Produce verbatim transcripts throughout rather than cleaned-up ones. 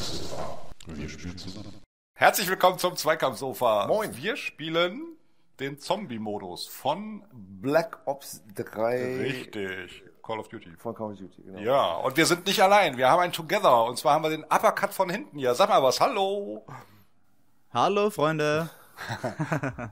Zweikampfsofa. Wir spielen zusammen. Herzlich willkommen zum Zweikampfsofa. Moin. Wir spielen den Zombie-Modus von Black Ops drei. Richtig. Call of Duty. Von Call of Duty, genau. Ja, und wir sind nicht allein. Wir haben einen Together. Und zwar haben wir den Uppercut von hinten hier. Sag mal was. Hallo. Hallo, Freunde.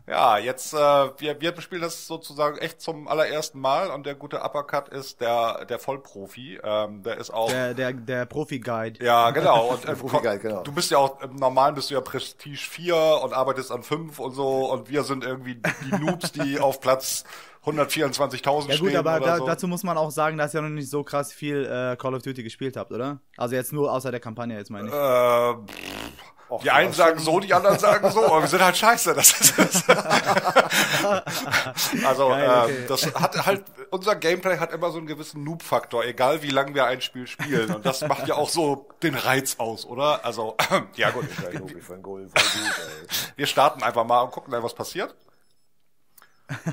Ja, jetzt, äh, wir, wir spielen das sozusagen echt zum allerersten Mal und der gute Uppercut ist der, der Vollprofi, ähm, der ist auch... Der, der, der Profi-Guide. Ja, genau. Und, äh, Profi-Guide, genau. Du bist ja auch, im Normalen bist du ja Prestige vier und arbeitest an fünf und so und wir sind irgendwie die Noobs, die auf Platz hundertvierundzwanzigtausend stehen. Ja gut, stehen aber oder da, so. Dazu muss man auch sagen, dass ihr noch nicht so krass viel äh, Call of Duty gespielt habt, oder? Also jetzt nur außer der Kampagne, jetzt meine ich. Äh, pff. Och, die einen sagen so, die anderen sagen so, aber wir sind halt scheiße. Das ist es. Also Geil, okay. ähm, das hat halt, unser Gameplay hat immer so einen gewissen Noob-Faktor, egal wie lange wir ein Spiel spielen. Und das macht ja auch so den Reiz aus, oder? Also, ja gut. Wir starten einfach mal und gucken, was passiert.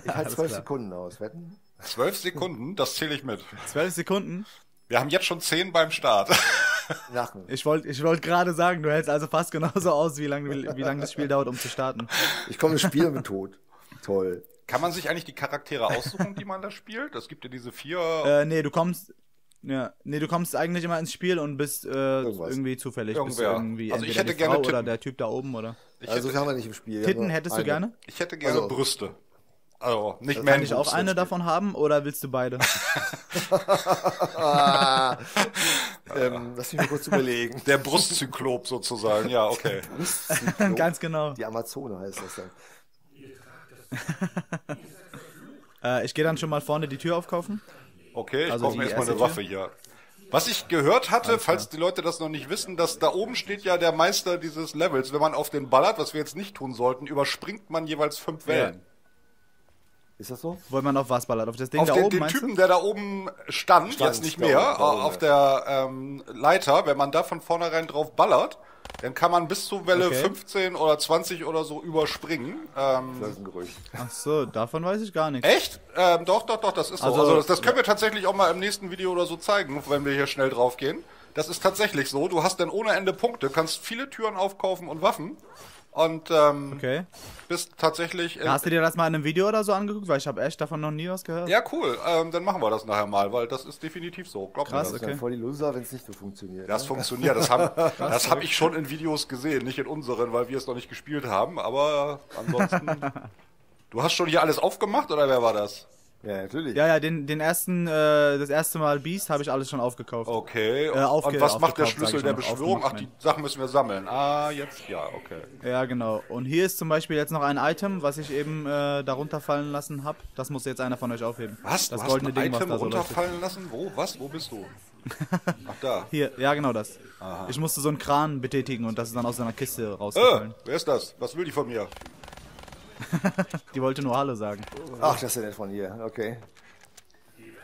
Ich halte zwölf Sekunden aus, wetten? Zwölf Sekunden, das zähle ich mit. Zwölf Sekunden? Wir haben jetzt schon zehn beim Start. Lachen. Ich wollte ich wollt gerade sagen, du hältst also fast genauso aus, wie lange wie, wie lang das Spiel dauert, um zu starten. Ich komme ins Spiel mit tot. Toll. Kann man sich eigentlich die Charaktere aussuchen, die man da spielt? Es gibt ja diese vier... Äh, nee, du kommst... Ja, nee, du kommst eigentlich immer ins Spiel und bist äh, irgendwie zufällig. Bist irgendwie also ich hätte gerne Frau oder der Typ da oben, oder? Ich also hätte, haben wir nicht im Spiel. Titten hättest eine. Du gerne? Ich hätte gerne also. Brüste. Also, nicht mehr. Kann ich auch eine davon haben oder willst du beide? ähm, lass mich mal kurz überlegen. Der Brustzyklop sozusagen, ja, okay. Ganz genau. Die Amazone heißt das dann. äh, ich gehe dann schon mal vorne die Tür aufkaufen. Okay, ich also kaufe mir erstmal eine Waffe hier. Was ich gehört hatte, falls die Leute das noch nicht wissen, dass da oben steht ja der Meister dieses Levels. Wenn man auf den ballert, was wir jetzt nicht tun sollten, überspringt man jeweils fünf Wellen. Ja. Ist das so? Wollen wir noch was ballert? Auf das Ding auf da den, oben, den Typen, du? Der da oben stand, stand jetzt nicht mehr, oben, auf der ähm, Leiter, wenn man da von vornherein drauf ballert, dann kann man bis zu Welle okay. fünfzehn oder zwanzig oder so überspringen. Ähm, das ist ein Gerücht. Ach so, davon weiß ich gar nichts. Echt? Ähm, doch, doch, doch, das ist also, so. Also das, das können wir tatsächlich auch mal im nächsten Video oder so zeigen, wenn wir hier schnell drauf gehen. Das ist tatsächlich so, du hast dann ohne Ende Punkte, kannst viele Türen aufkaufen und Waffen. Und ähm, okay. bist tatsächlich... Äh, Hast du dir das mal in einem Video oder so angeguckt? Weil ich habe echt davon noch nie was gehört. Ja, cool. Ähm, dann machen wir das nachher mal, weil das ist definitiv so. Glaub Krass, mir das. Okay. Ist voll die Loser, wenn es nicht so funktioniert. Das ne? funktioniert. Das habe hab ich schon in Videos gesehen, nicht in unseren, weil wir es noch nicht gespielt haben. Aber ansonsten... Du hast schon hier alles aufgemacht, oder wer war das? Ja, natürlich. Ja, ja, den, den ersten, äh, das erste Mal Beast habe ich alles schon aufgekauft. Okay, und, äh, aufge und was macht der Schlüssel der Beschwörung? Ach, die Sachen müssen wir sammeln. Ah, jetzt, ja, okay. Ja, genau. Und hier ist zum Beispiel jetzt noch ein Item, was ich eben äh, darunter fallen lassen habe. Das muss jetzt einer von euch aufheben. Was? Das du goldene hast ein Ding, Item was da runterfallen so lassen? Wo? Was? Wo bist du? Ach, da. Hier, ja, genau das. Aha. Ich musste so einen Kran betätigen und das ist dann aus seiner Kiste rausgefallen. Äh, wer ist das? Was will die von mir? Die wollte nur Hallo sagen. Ach, das ist ja nett von hier, okay.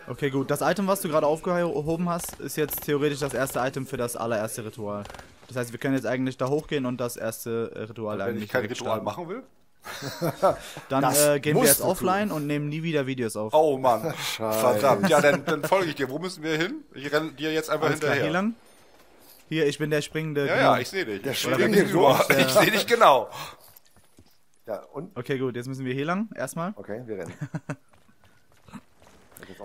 Okay, gut. Das Item, was du gerade aufgehoben hast, ist jetzt theoretisch das erste Item für das allererste Ritual. Das heißt, wir können jetzt eigentlich da hochgehen und das erste Ritual und wenn eigentlich Wenn ich kein Ritual starten. machen will? Dann äh, gehen wir jetzt offline tun. und nehmen nie wieder Videos auf. Oh Mann, Scheiße. Verdammt. Ja, dann, dann folge ich dir. Wo müssen wir hin? Ich renne dir jetzt einfach Alles hinterher. Hier lang? Hier, ich bin der springende... Ja, ja, ich sehe dich. Der springende Duo. Ich sehe dich genau. Ja, und? Okay, gut, jetzt müssen wir hier lang, erstmal. Okay, wir rennen.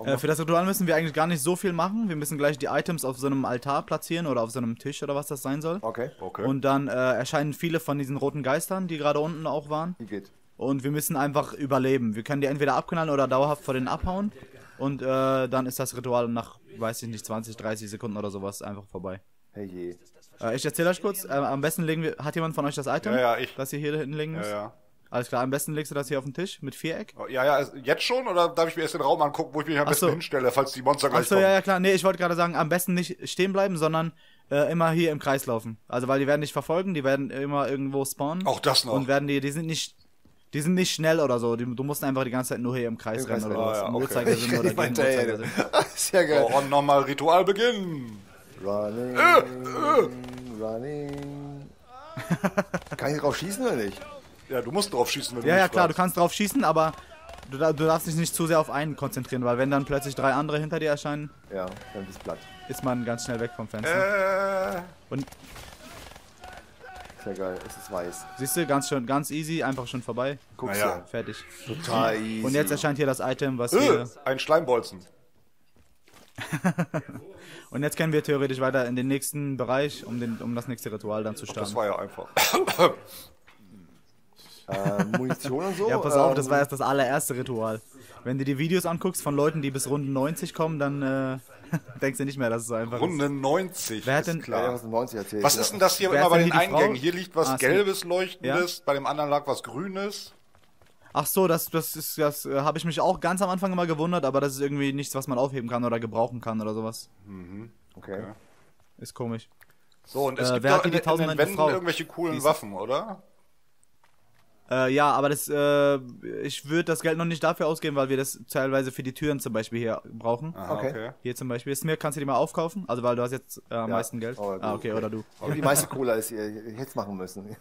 äh, für das Ritual müssen wir eigentlich gar nicht so viel machen. Wir müssen gleich die Items auf so einem Altar platzieren oder auf so einem Tisch oder was das sein soll. Okay, okay. Und dann äh, erscheinen viele von diesen roten Geistern, die gerade unten auch waren. Die geht. Und wir müssen einfach überleben. Wir können die entweder abknallen oder dauerhaft vor denen abhauen. Und äh, dann ist das Ritual nach, weiß ich nicht, zwanzig, dreißig Sekunden oder sowas einfach vorbei. Hey je. Äh, ich erzähle euch kurz, äh, am besten legen wir... Hat jemand von euch das Item, ja, ja, ich. das ihr hier hinlegen müsst? Ja, ja. Alles klar, am besten legst du das hier auf den Tisch mit Viereck. Oh, ja, ja, jetzt schon? Oder darf ich mir erst den Raum angucken, wo ich mich am Ach besten so. hinstelle, falls die Monster gleich Ach so, kommen? Achso, ja, ja, klar. Nee, ich wollte gerade sagen, am besten nicht stehen bleiben, sondern äh, immer hier im Kreis laufen. Also, weil die werden dich verfolgen, die werden immer irgendwo spawnen. Auch das noch. Und werden die, die sind nicht... Die sind nicht schnell oder so, die, du musst einfach die ganze Zeit nur hier im Kreis Im rennen Kreis oder was. Ja, okay. Ich kann nicht weiter, sehr geil. Oh, und nochmal Ritual beginnen. Running, äh, äh. running. Kann ich drauf schießen oder nicht? Ja, du musst drauf schießen, wenn du Ja, ja, klar, fragst. Du kannst drauf schießen, aber du, du darfst dich nicht zu sehr auf einen konzentrieren, weil wenn dann plötzlich drei andere hinter dir erscheinen, ja, dann bist du platt. Ist man ganz schnell weg vom Fenster. Äh. Und Sehr geil, es ist weiß. Siehst du, ganz schön, ganz easy, einfach schon vorbei. Guckst ja. Fertig. Total easy. Und jetzt erscheint hier das Item, was öh, wir... ein Schleimbolzen. Und jetzt können wir theoretisch weiter in den nächsten Bereich, um, den, um das nächste Ritual dann zu starten. Das war ja einfach. äh, Munition und so? Ja, pass auf, ähm, das war erst das allererste Ritual. Wenn du die Videos anguckst von Leuten, die bis Runde neunzig kommen, dann äh, denkst du nicht mehr, dass es so einfach Runde ist. Runde neunzig, wer hat denn, ist klar. Was, neunzig was ist denn das hier wer immer bei den Eingängen? Frau? Hier liegt was ah, Gelbes, Leuchtendes, ja? Bei dem anderen lag was Grünes. Ach so, das, das, ist, das äh, habe ich mich auch ganz am Anfang immer gewundert, aber das ist irgendwie nichts, was man aufheben kann oder gebrauchen kann oder sowas. Mhm, okay. okay. Ist komisch. So, und es äh, gibt doch in, die in den Wänden Frau? irgendwelche coolen Waffen, oder? Äh, ja, aber das, äh, ich würde das Geld noch nicht dafür ausgeben, weil wir das teilweise für die Türen zum Beispiel hier brauchen. Aha, okay. okay. Hier zum Beispiel. Ist mir, kannst du die mal aufkaufen? Also, weil du hast jetzt äh, am ja. meisten Geld. Oh, ah, okay, okay, oder du. Aber die meiste Cola ist ihr jetzt machen müssen.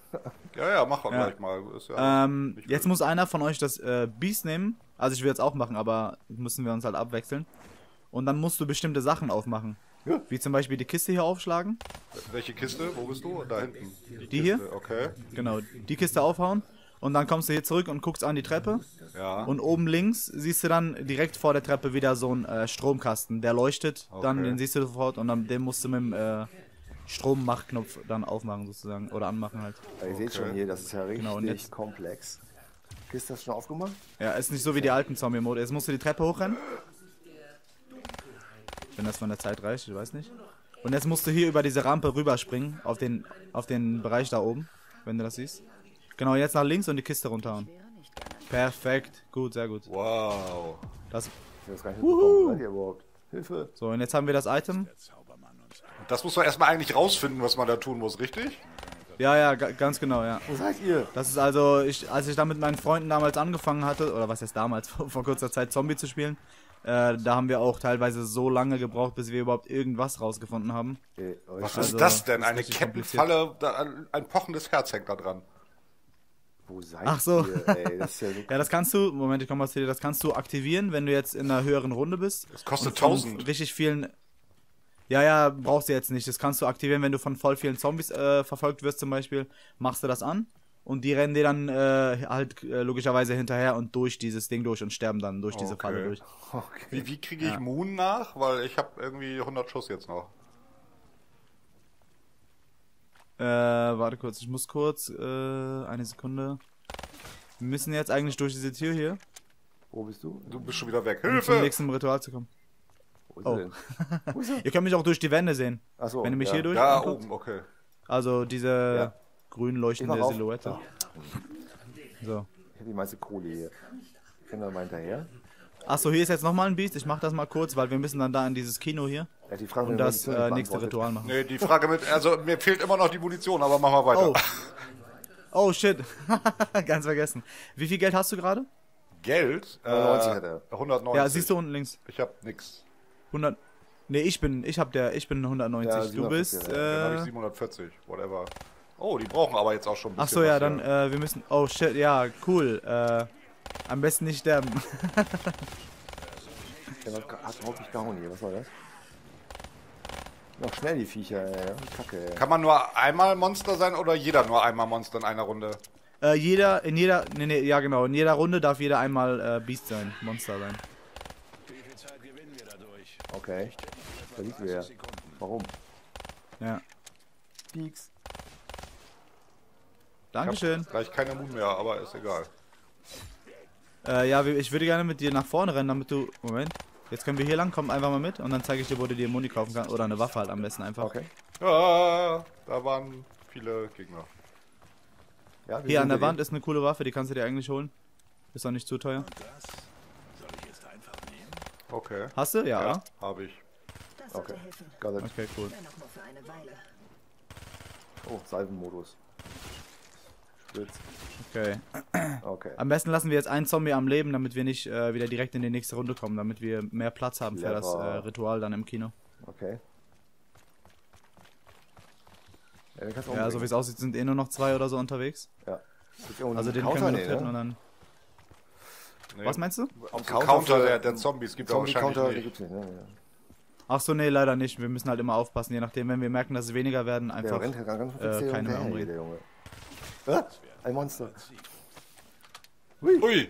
Ja, ja, mach auch ja. gleich mal. Ist ja ähm, jetzt muss einer von euch das äh, Biest nehmen. Also, ich will jetzt auch machen, aber müssen wir uns halt abwechseln. Und dann musst du bestimmte Sachen aufmachen. Ja. Wie zum Beispiel die Kiste hier aufschlagen. Welche Kiste? Wo bist du? Da hinten. Die, die hier? Okay. Genau, die Kiste aufhauen. Und dann kommst du hier zurück und guckst an die Treppe. Ja. Und oben links siehst du dann direkt vor der Treppe wieder so einen äh, Stromkasten, der leuchtet. Okay. Dann den siehst du sofort und dann den musst du mit dem äh, Strommachknopf dann aufmachen sozusagen oder anmachen halt. Ja, ihr okay. seht schon hier, das ist ja richtig genau, und jetzt, komplex. Ist das schon aufgemacht? Ja, ist nicht so wie die alten Zombie-Mode. Jetzt musst du die Treppe hochrennen. Wenn das von der Zeit reicht, ich weiß nicht. Und jetzt musst du hier über diese Rampe rüberspringen auf den auf den Bereich da oben, wenn du das siehst. Genau, jetzt nach links und die Kiste runterhauen. Perfekt. Gut, sehr gut. Wow. Das, das reicht überhaupt. Hilfe. So, und jetzt haben wir das Item. Das muss man erstmal eigentlich rausfinden, was man da tun muss, richtig? Ja, ja, ganz genau, ja. Wo seid ihr? Das ist also, ich, als ich da mit meinen Freunden damals angefangen hatte, oder was jetzt damals, vor, vor kurzer Zeit Zombie zu spielen, äh, da haben wir auch teilweise so lange gebraucht, bis wir überhaupt irgendwas rausgefunden haben. Okay. Was also, ist das denn? Eine Kettenfalle, ein pochendes Herz hängt da dran. Wo seid Ach so. ihr, ey? Das ist ja, so ja, das kannst du, Moment, ich komme mal zu dir, das kannst du aktivieren, wenn du jetzt in einer höheren Runde bist. Das kostet tausend. Richtig vielen, ja, ja, brauchst du jetzt nicht. Das kannst du aktivieren, wenn du von voll vielen Zombies äh, verfolgt wirst zum Beispiel, machst du das an und die rennen dir dann äh, halt äh, logischerweise hinterher und durch dieses Ding durch und sterben dann durch diese okay. Falle durch. Okay. Wie, wie kriege ich ja. Moon nach? Weil ich habe irgendwie hundert Schuss jetzt noch. Äh, warte kurz, ich muss kurz, äh, eine Sekunde. Wir müssen jetzt eigentlich durch diese Tür hier. Wo bist du? Du bist schon wieder weg. Um Hilfe! Zum nächsten Ritual zu kommen. Wo ist oh. denn? Wo ist Ihr könnt mich auch durch die Wände sehen. Ach so, wenn ihr mich ja. hier durch. Ja, anguckt. Oben, okay. Also diese ja. grün leuchtende Silhouette. Ja. So. Ich hab die meiste Kohle hier. Ich bin da mal hinterher. Achso, hier ist jetzt nochmal ein Biest. Ich mach das mal kurz, weil wir müssen dann da in dieses Kino hier. Ja, die Frage und das äh, nächste Ritual machen. Nee, die Frage mit, also mir fehlt immer noch die Munition, aber machen wir weiter. Oh, oh shit, ganz vergessen. Wie viel Geld hast du gerade? Geld? Äh, hundertneunzig. Ja, siehst du unten links. Ich hab nix. hundert. Nee, ich bin, ich hab der, ich bin hundertneunzig. Ja, du bist. Ja. Äh, dann hab ich siebenhundertvierzig, whatever. Oh, die brauchen aber jetzt auch schon ein bisschen. Achso, ja, was, dann, ja. Äh, wir müssen, oh shit, ja, cool. Äh, am besten nicht sterben. Der hat überhaupt nicht gehauen hier, was war das? Noch schnell die Viecher, ey. Kacke, ey. Kann man nur einmal Monster sein oder jeder nur einmal Monster in einer Runde? Äh, jeder, in jeder, nee, nee, ja genau, in jeder Runde darf jeder einmal äh, Beast sein, Monster sein. Wie viel Zeit gewinnen wir dadurch? Okay, da liegt wir ja. Warum? Ja. Peaks. Dankeschön. Ich hab gleich keine Moon mehr, aber ist egal. Äh, ja, ich würde gerne mit dir nach vorne rennen, damit du, Moment. Jetzt können wir hier lang, komm einfach mal mit und dann zeige ich dir, wo du dir Muni kaufen kannst. Oder eine Waffe halt am besten einfach. Okay. Ah, da waren viele Gegner. Ja, hier an der Wand ist eine coole Waffe, die kannst du dir eigentlich holen. Ist auch nicht zu teuer. Das soll ich jetzt einfach nehmen? Okay. Hast du? Ja. ja Habe ich. Okay. Okay, cool. Oh, Salvenmodus. Okay. okay. Am besten lassen wir jetzt einen Zombie am Leben, damit wir nicht äh, wieder direkt in die nächste Runde kommen, damit wir mehr Platz haben Lever. für das äh, Ritual dann im Kino. Okay. Ja, ja so also, wie es aussieht, sind eh nur noch zwei oder so unterwegs. Ja. Also den Counter können wir noch nee, und dann... Nee. Was meinst du? Auf Counter, Counter der, der Zombies gibt es auch wahrscheinlich nicht. Gibt's nicht, ne? ja. Ach so, nee, leider nicht. Wir müssen halt immer aufpassen, je nachdem, wenn wir merken, dass es weniger werden, einfach ja, äh, keine mehr umreden. Ah, ein Monster. Ui. Ui.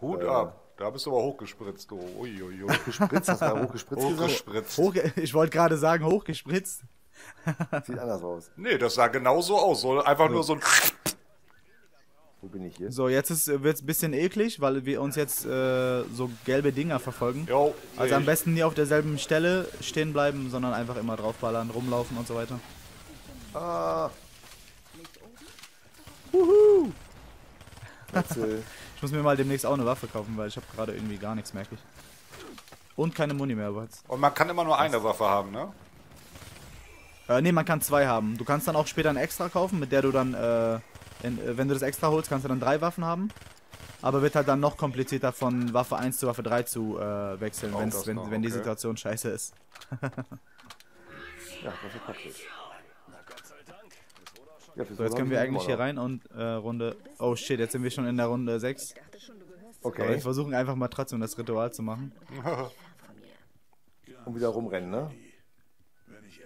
Hut äh. ab. Da bist du aber hochgespritzt, du. Oh. Ui, ui, ui. Hochgespritzt? Hast du mal hochgespritzt hochgespritzt. Hoch, ich wollte gerade sagen, hochgespritzt. Sieht anders aus. Nee, das sah genau so aus. So, einfach ja. nur so ein... Wo bin ich hier? So, jetzt wird es ein bisschen eklig, weil wir uns jetzt äh, so gelbe Dinger verfolgen. Jo, also am besten nie auf derselben Stelle stehen bleiben, sondern einfach immer draufballern, rumlaufen und so weiter. Ah. Wuhu. Ich muss mir mal demnächst auch eine Waffe kaufen, weil ich habe gerade irgendwie gar nichts, merke ich. Und keine Muni mehr. Was. Und man kann immer nur eine Waffe haben, ne? Äh, ne, man kann zwei haben. Du kannst dann auch später eine extra kaufen, mit der du dann, äh, in, äh, wenn du das extra holst, kannst du dann drei Waffen haben. Aber wird halt dann noch komplizierter, von Waffe eins zu Waffe drei zu äh, wechseln, oh, wenn's, wenn, noch, wenn okay. die Situation scheiße ist. Ja, das ist praktisch. Ja, so, jetzt können wir eigentlich hier rein und äh, Runde... Oh shit, jetzt sind wir schon in der Runde sechs. Okay. Aber wir versuchen einfach mal trotzdem das Ritual zu machen. Und wieder rumrennen, ne?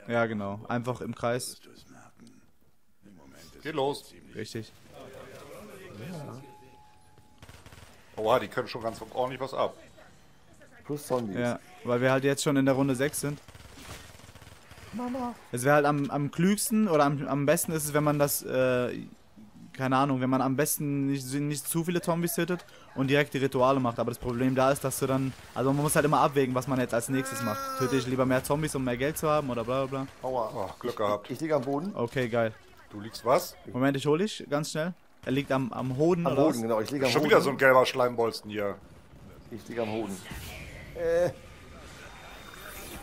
Ja, genau. Einfach im Kreis. Geht los. Richtig. Ja. Oha, die können schon ganz ordentlich was ab. Plus Zombies. Ja, weil wir halt jetzt schon in der Runde sechs sind. Mama. Es wäre halt am, am klügsten oder am, am besten ist es, wenn man das, äh, keine Ahnung, wenn man am besten nicht, nicht zu viele Zombies hittet und direkt die Rituale macht. Aber das Problem da ist, dass du dann, also man muss halt immer abwägen, was man jetzt als nächstes macht. Töte ich lieber mehr Zombies, um mehr Geld zu haben oder bla bla bla. Aua, oh, Glück gehabt. Ich, ich, ich liege am Boden. Okay, geil. Du liegst was? Moment, ich hole dich ganz schnell. Er liegt am, am Hoden. Am Hoden, genau. Ich liege am Schon Hoden. Wieder so ein gelber Schleimbolzen hier. Ich liege am Hoden. Äh...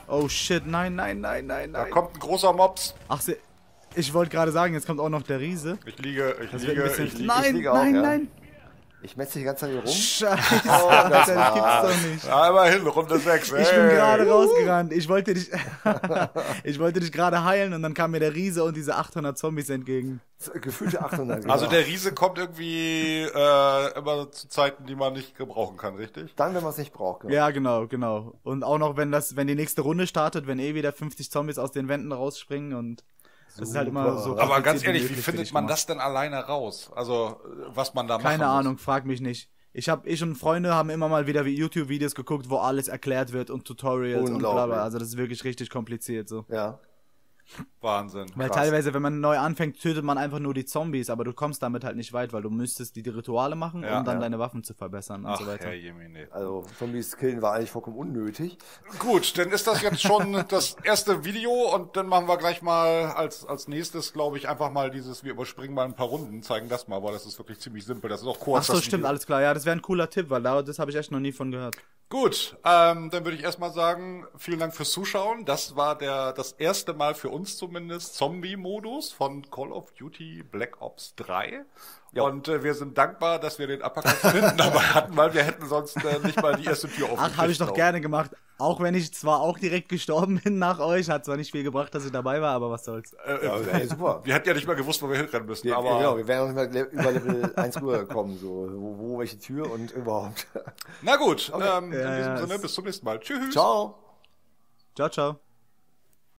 Oh shit, nein, nein, nein, nein, nein. Da kommt ein großer Mops. Ach, ich wollte gerade sagen, jetzt kommt auch noch der Riese. Ich liege, ich das liege, ich liege. Nein, ich liege auch, nein, ja. nein. Ich metze die ganze Zeit hier rum. Scheiße, oh, das, das gibt's doch nicht. Ja, immerhin, Runde sechs, ey. Ich bin gerade rausgerannt. Ich wollte dich, ich wollte dich gerade heilen und dann kam mir der Riese und diese achthundert Zombies entgegen. Gefühlte achthundert. Genau. Also der Riese kommt irgendwie äh, immer zu Zeiten, die man nicht gebrauchen kann, richtig? Dann, wenn man es nicht braucht. Genau. Ja, genau, genau. Und auch noch, wenn das, wenn die nächste Runde startet, wenn eh wieder fünfzig Zombies aus den Wänden rausspringen und... Das ist halt immer so. Aber ganz ehrlich, wie findet man das denn alleine raus? Also, was man da macht. Keine Ahnung, frag mich nicht. Ich hab, ich und Freunde haben immer mal wieder YouTube-Videos geguckt, wo alles erklärt wird und Tutorials und bla bla. Also, das ist wirklich richtig kompliziert so. Ja. Wahnsinn. Weil teilweise, wenn man neu anfängt, tötet man einfach nur die Zombies, aber du kommst damit halt nicht weit, weil du müsstest die, die Rituale machen, um dann deine Waffen zu verbessern und so weiter. Also, Zombies killen war eigentlich vollkommen unnötig. Gut, dann ist das jetzt schon das erste Video und dann machen wir gleich mal als, als nächstes, glaube ich, einfach mal dieses, wir überspringen mal ein paar Runden, zeigen das mal, weil das ist wirklich ziemlich simpel, das ist auch kurz. Ach so, stimmt, alles klar, ja, das wäre ein cooler Tipp, weil das habe ich echt noch nie von gehört. Gut, ähm, dann würde ich erstmal sagen, vielen Dank fürs Zuschauen. Das war der das erste Mal für uns zumindest Zombie-Modus von Call of Duty Black Ops drei. Ja. Und äh, wir sind dankbar, dass wir den UppercutVonHinten dabei hatten, weil wir hätten sonst äh, nicht mal die erste Tür aufgekriegt. Ach, habe ich doch gerne gemacht. Auch wenn ich zwar auch direkt gestorben bin nach euch, hat zwar nicht viel gebracht, dass ich dabei war, aber was soll's. Äh, ja, ey, super. Wir hätten ja nicht mal gewusst, wo wir hinrennen müssen. Ja, aber genau, wir wären noch nicht mal über Level eins rübergekommen, so. Wo, wo, welche Tür und überhaupt. Na gut, okay. ähm, ja, in diesem ja, Sinne, bis zum nächsten Mal. Tschüss. Ciao. Ciao, ciao.